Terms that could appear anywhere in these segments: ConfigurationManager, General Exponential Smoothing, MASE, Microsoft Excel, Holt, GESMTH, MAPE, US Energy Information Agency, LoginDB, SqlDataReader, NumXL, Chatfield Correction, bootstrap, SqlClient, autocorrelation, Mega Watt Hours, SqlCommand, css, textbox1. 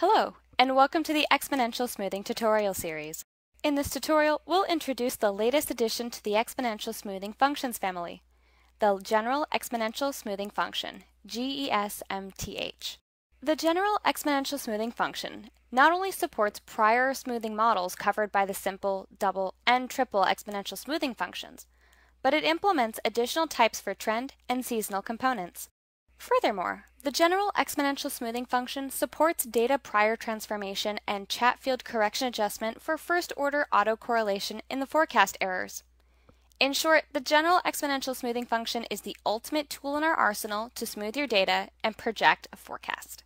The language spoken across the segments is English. Hello, and welcome to the Exponential Smoothing tutorial series. In this tutorial, we'll introduce the latest addition to the exponential smoothing functions family, the General Exponential Smoothing Function, GESMTH. The General Exponential Smoothing Function not only supports prior smoothing models covered by the simple, double, and triple exponential smoothing functions, but it implements additional types for trend and seasonal components. Furthermore, the General Exponential Smoothing Function supports data prior transformation and Chatfield correction adjustment for first-order autocorrelation in the forecast errors. In short, the General Exponential Smoothing Function is the ultimate tool in our arsenal to smooth your data and project a forecast.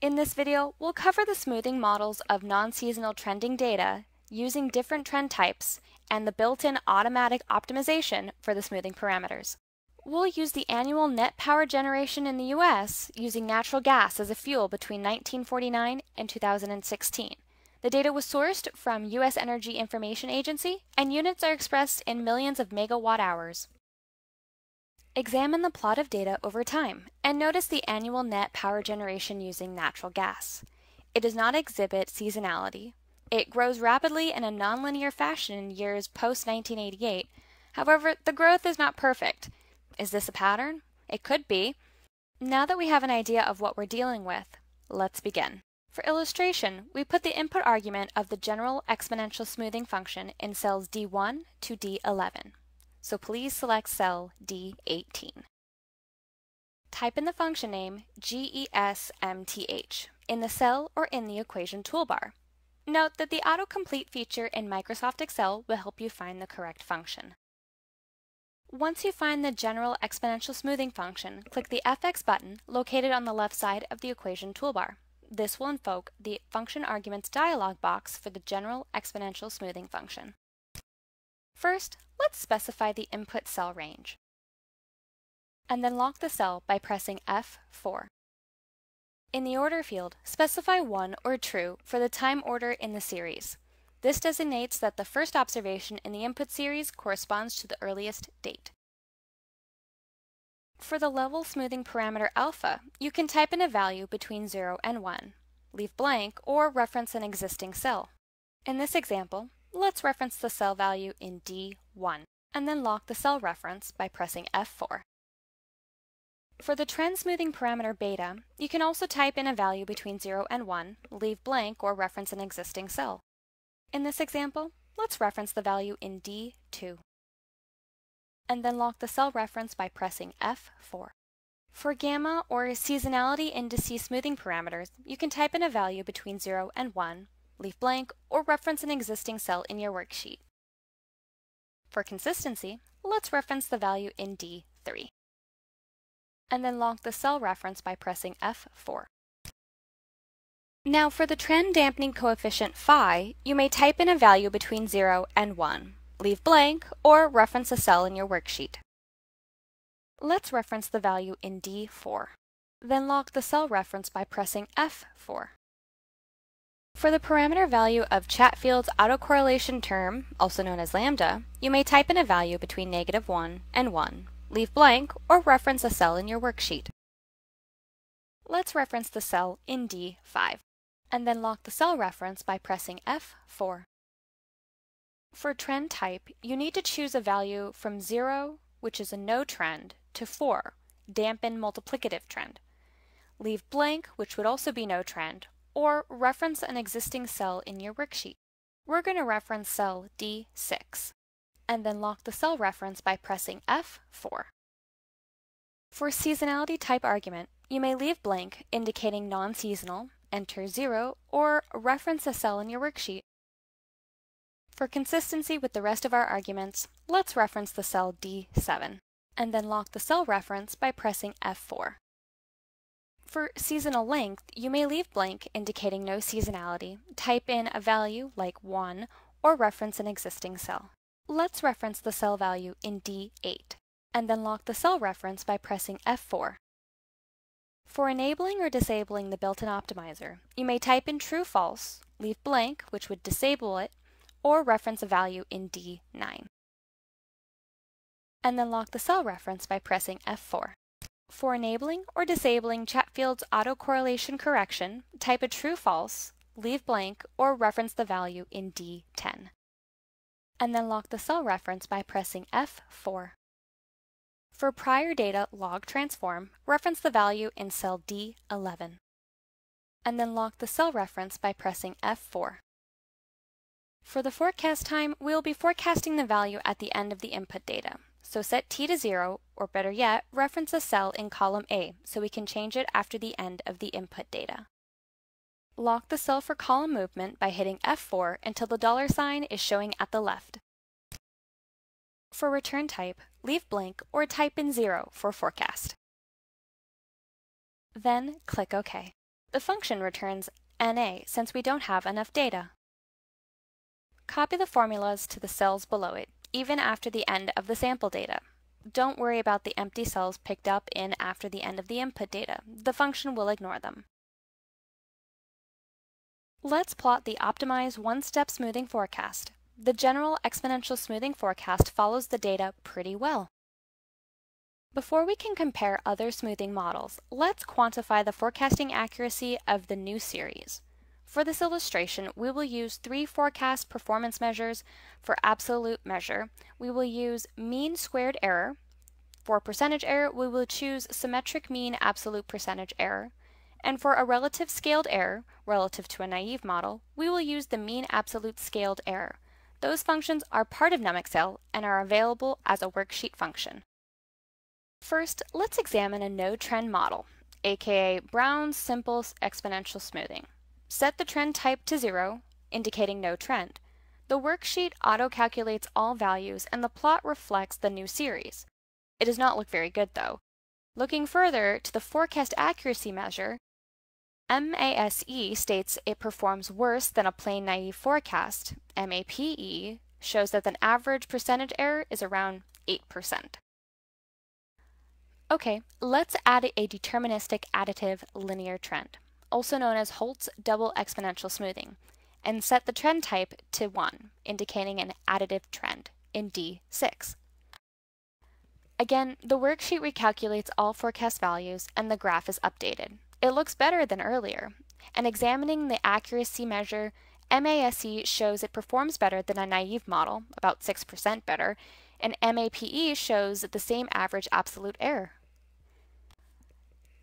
In this video, we'll cover the smoothing models of non-seasonal trending data using different trend types and the built-in automatic optimization for the smoothing parameters. We'll use the annual net power generation in the US using natural gas as a fuel between 1949 and 2016. The data was sourced from US Energy Information Agency, and units are expressed in millions of megawatt hours. Examine the plot of data over time, and notice the annual net power generation using natural gas. It does not exhibit seasonality. It grows rapidly in a nonlinear fashion in years post-1988. However, the growth is not perfect. Is this a pattern? It could be. Now that we have an idea of what we're dealing with, let's begin. For illustration, we put the input argument of the general exponential smoothing function in cells D1 to D11. So please select cell D18. Type in the function name GESMTH in the cell or in the equation toolbar. Note that the autocomplete feature in Microsoft Excel will help you find the correct function. Once you find the general exponential smoothing function, click the FX button located on the left side of the equation toolbar. This will invoke the function arguments dialog box for the general exponential smoothing function. First, let's specify the input cell range, and then lock the cell by pressing F4. In the order field, specify 1 or true for the time order in the series. This designates that the first observation in the input series corresponds to the earliest date. For the level smoothing parameter alpha, you can type in a value between 0 and 1, leave blank, or reference an existing cell. In this example, let's reference the cell value in D1, and then lock the cell reference by pressing F4. For the trend smoothing parameter beta, you can also type in a value between 0 and 1, leave blank, or reference an existing cell. In this example, let's reference the value in D2, and then lock the cell reference by pressing F4. For gamma or seasonality indices smoothing parameters, you can type in a value between 0 and 1, leave blank, or reference an existing cell in your worksheet. For consistency, let's reference the value in D3, and then lock the cell reference by pressing F4. Now for the trend dampening coefficient phi, you may type in a value between 0 and 1, leave blank, or reference a cell in your worksheet. Let's reference the value in D4, then lock the cell reference by pressing F4. For the parameter value of Chatfield's autocorrelation term, also known as lambda, you may type in a value between -1 and 1, leave blank, or reference a cell in your worksheet. Let's reference the cell in D5, and then lock the cell reference by pressing F4. For trend type, you need to choose a value from 0, which is a no trend, to 4, dampen multiplicative trend. Leave blank, which would also be no trend, or reference an existing cell in your worksheet. We're going to reference cell D6, and then lock the cell reference by pressing F4. For seasonality type argument, you may leave blank, indicating non-seasonal, enter 0, or reference a cell in your worksheet. For consistency with the rest of our arguments, let's reference the cell D7, and then lock the cell reference by pressing F4. For seasonal length, you may leave blank, indicating no seasonality, type in a value like 1, or reference an existing cell. Let's reference the cell value in D8, and then lock the cell reference by pressing F4. For enabling or disabling the built-in optimizer, you may type in true/false, leave blank, which would disable it, or reference a value in D9, and then lock the cell reference by pressing F4. For enabling or disabling Chatfield's autocorrelation correction, type a true-false, leave blank, or reference the value in D10. And then lock the cell reference by pressing F4. For prior data log transform, reference the value in cell D11. And then lock the cell reference by pressing F4. For the forecast time, we will be forecasting the value at the end of the input data. So set T to 0, or better yet, reference a cell in column A so we can change it after the end of the input data. Lock the cell for column movement by hitting F4 until the dollar sign is showing at the left. For return type, leave blank or type in 0 for forecast. Then click OK. The function returns NA since we don't have enough data. Copy the formulas to the cells below it, even after the end of the sample data. Don't worry about the empty cells picked up in after the end of the input data. The function will ignore them. Let's plot the optimized one-step smoothing forecast. The general exponential smoothing forecast follows the data pretty well. Before we can compare other smoothing models, let's quantify the forecasting accuracy of the new series. For this illustration, we will use three forecast performance measures. For absolute measure, we will use mean squared error. For percentage error, we will choose symmetric mean absolute percentage error. And for a relative scaled error, relative to a naive model, we will use the mean absolute scaled error. Those functions are part of NumXL and are available as a worksheet function. First, let's examine a no-trend model, aka Brown's simple exponential smoothing. Set the trend type to 0, indicating no trend. The worksheet auto-calculates all values and the plot reflects the new series. It does not look very good though. Looking further to the forecast accuracy measure, MASE states it performs worse than a plain naive forecast. MAPE shows that an average percentage error is around 8%. Okay, let's add a deterministic additive linear trend, also known as Holt's double exponential smoothing, and set the trend type to 1, indicating an additive trend in D6. Again, the worksheet recalculates all forecast values and the graph is updated. It looks better than earlier, and examining the accuracy measure, MASE shows it performs better than a naive model, about 6% better, and MAPE shows the same average absolute error.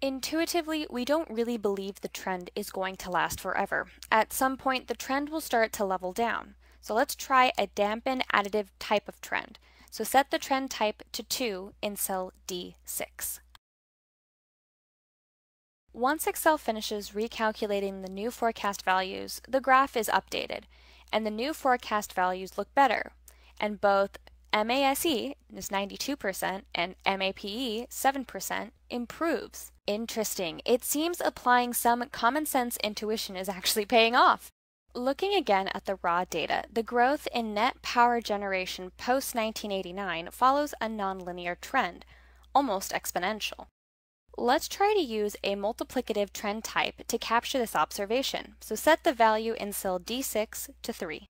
Intuitively, we don't really believe the trend is going to last forever. At some point, the trend will start to level down. So let's try a dampened additive type of trend. So set the trend type to 2 in cell D6. Once Excel finishes recalculating the new forecast values, the graph is updated, and the new forecast values look better, and both MASE is 92% and MAPE 7% improves. Interesting. It seems applying some common sense intuition is actually paying off. Looking again at the raw data, the growth in net power generation post-1989 follows a nonlinear trend, almost exponential. Let's try to use a multiplicative trend type to capture this observation, so set the value in cell D6 to 3.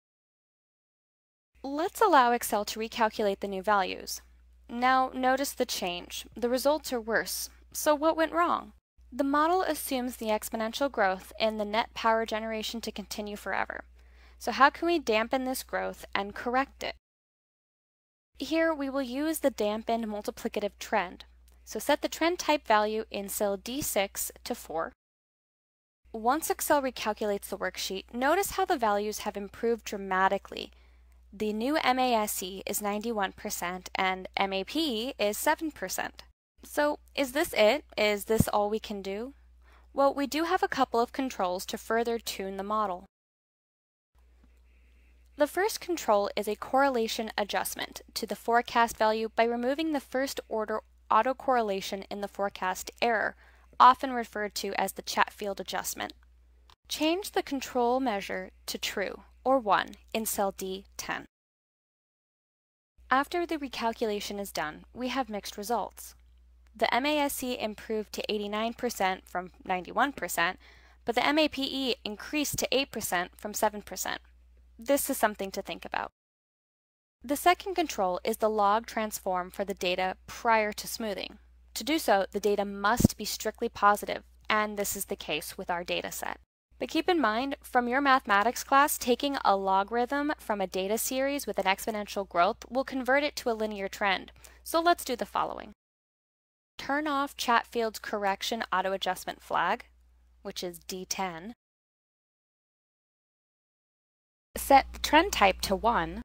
Let's allow Excel to recalculate the new values. Now notice the change. The results are worse. So what went wrong? The model assumes the exponential growth in the net power generation to continue forever. So how can we dampen this growth and correct it? Here we will use the dampened multiplicative trend. So set the trend type value in cell D6 to 4. Once Excel recalculates the worksheet, notice how the values have improved dramatically. The new MASE is 91% and MAPE is 7%. So, is this it? Is this all we can do? Well, we do have a couple of controls to further tune the model. The first control is a correlation adjustment to the forecast value by removing the first-order autocorrelation in the forecast error, often referred to as the Chatfield adjustment. Change the control measure to true, or 1, in cell D10. After the recalculation is done, we have mixed results. The MASE improved to 89% from 91%, but the MAPE increased to 8% from 7%. This is something to think about. The second control is the log transform for the data prior to smoothing. To do so, the data must be strictly positive, and this is the case with our data set. But keep in mind, from your mathematics class, taking a logarithm from a data series with an exponential growth will convert it to a linear trend. So let's do the following. Turn off Chatfield's correction auto-adjustment flag, which is D10. Set the trend type to 1,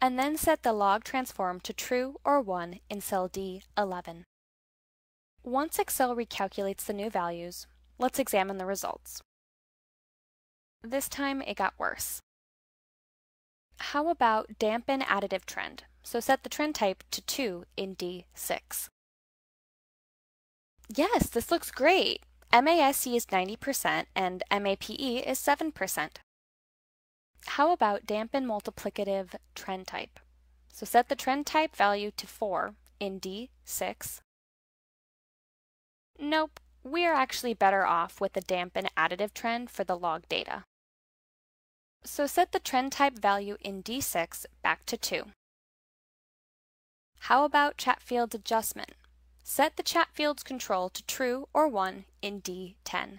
and then set the log transform to true or 1 in cell D11. Once Excel recalculates the new values, let's examine the results. This time it got worse. How about dampen additive trend? So set the trend type to 2 in D6. Yes, this looks great! MASE is 90% and MAPE is 7%. How about dampen multiplicative trend type? So set the trend type value to 4 in D6. Nope, we are actually better off with the dampen additive trend for the log data. So set the trend type value in D6 back to 2. How about Chatfield's adjustment? Set the Chatfield's control to true or 1 in D10.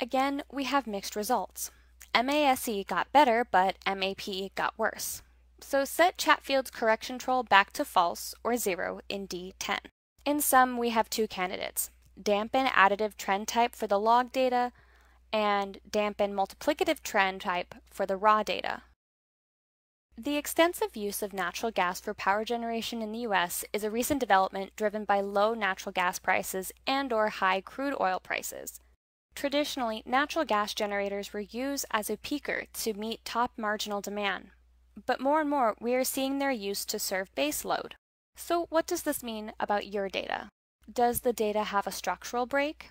Again, we have mixed results. MASE got better, but MAPE got worse. So set Chatfield's correction control back to false or 0 in D10. In sum, we have two candidates, dampen additive trend type for the log data and dampen multiplicative trend type for the raw data. The extensive use of natural gas for power generation in the U.S. is a recent development driven by low natural gas prices and/or high crude oil prices. Traditionally, natural gas generators were used as a peaker to meet top marginal demand, but more and more we are seeing their use to serve base load. So what does this mean about your data? Does the data have a structural break?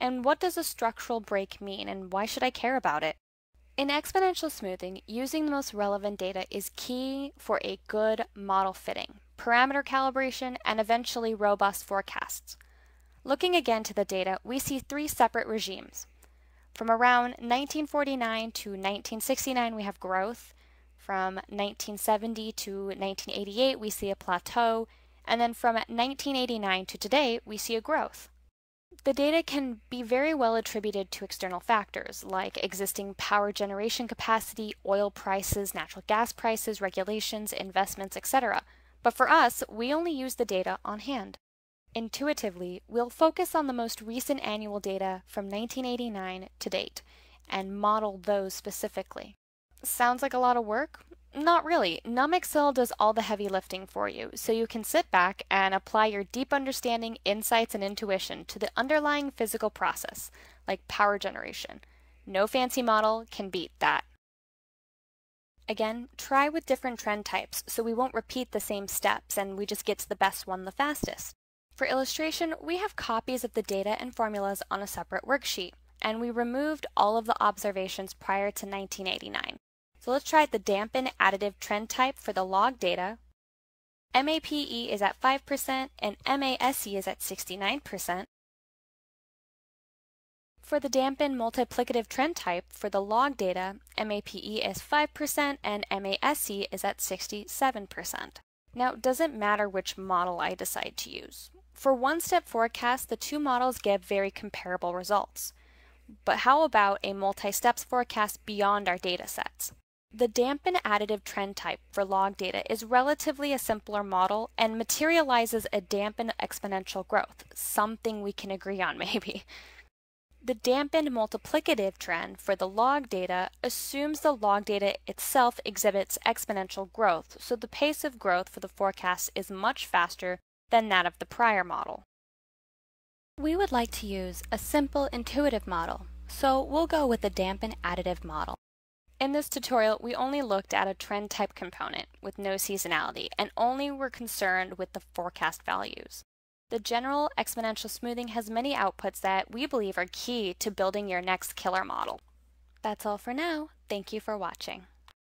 And what does a structural break mean, and why should I care about it? In exponential smoothing, using the most relevant data is key for a good model fitting, parameter calibration, and eventually robust forecasts. Looking again to the data, we see three separate regimes. From around 1949 to 1969, we have growth. From 1970 to 1988, we see a plateau, and then from 1989 to today, we see a growth. The data can be very well attributed to external factors like existing power generation capacity, oil prices, natural gas prices, regulations, investments, etc. But for us, we only use the data on hand. Intuitively, we'll focus on the most recent annual data from 1989 to date and model those specifically. Sounds like a lot of work? Not really. NumXL does all the heavy lifting for you, so you can sit back and apply your deep understanding, insights, and intuition to the underlying physical process, like power generation. No fancy model can beat that. Again, try with different trend types, so we won't repeat the same steps and we just get to the best one the fastest. For illustration, we have copies of the data and formulas on a separate worksheet, and we removed all of the observations prior to 1989. So let's try the dampen additive trend type for the log data. MAPE is at 5% and MASE is at 69%. For the dampen multiplicative trend type for the log data, MAPE is 5% and MASE is at 67%. Now, it doesn't matter which model I decide to use. For one-step forecast, the two models give very comparable results. But how about a multi-steps forecast beyond our data sets? The dampen additive trend type for log data is relatively a simpler model and materializes a dampen exponential growth, something we can agree on maybe. The dampened multiplicative trend for the log data assumes the log data itself exhibits exponential growth, so the pace of growth for the forecast is much faster than that of the prior model. We would like to use a simple, intuitive model, so we'll go with the dampen additive model. In this tutorial, we only looked at a trend type component with no seasonality and only were concerned with the forecast values. The general exponential smoothing has many outputs that we believe are key to building your next killer model. That's all for now. Thank you for watching.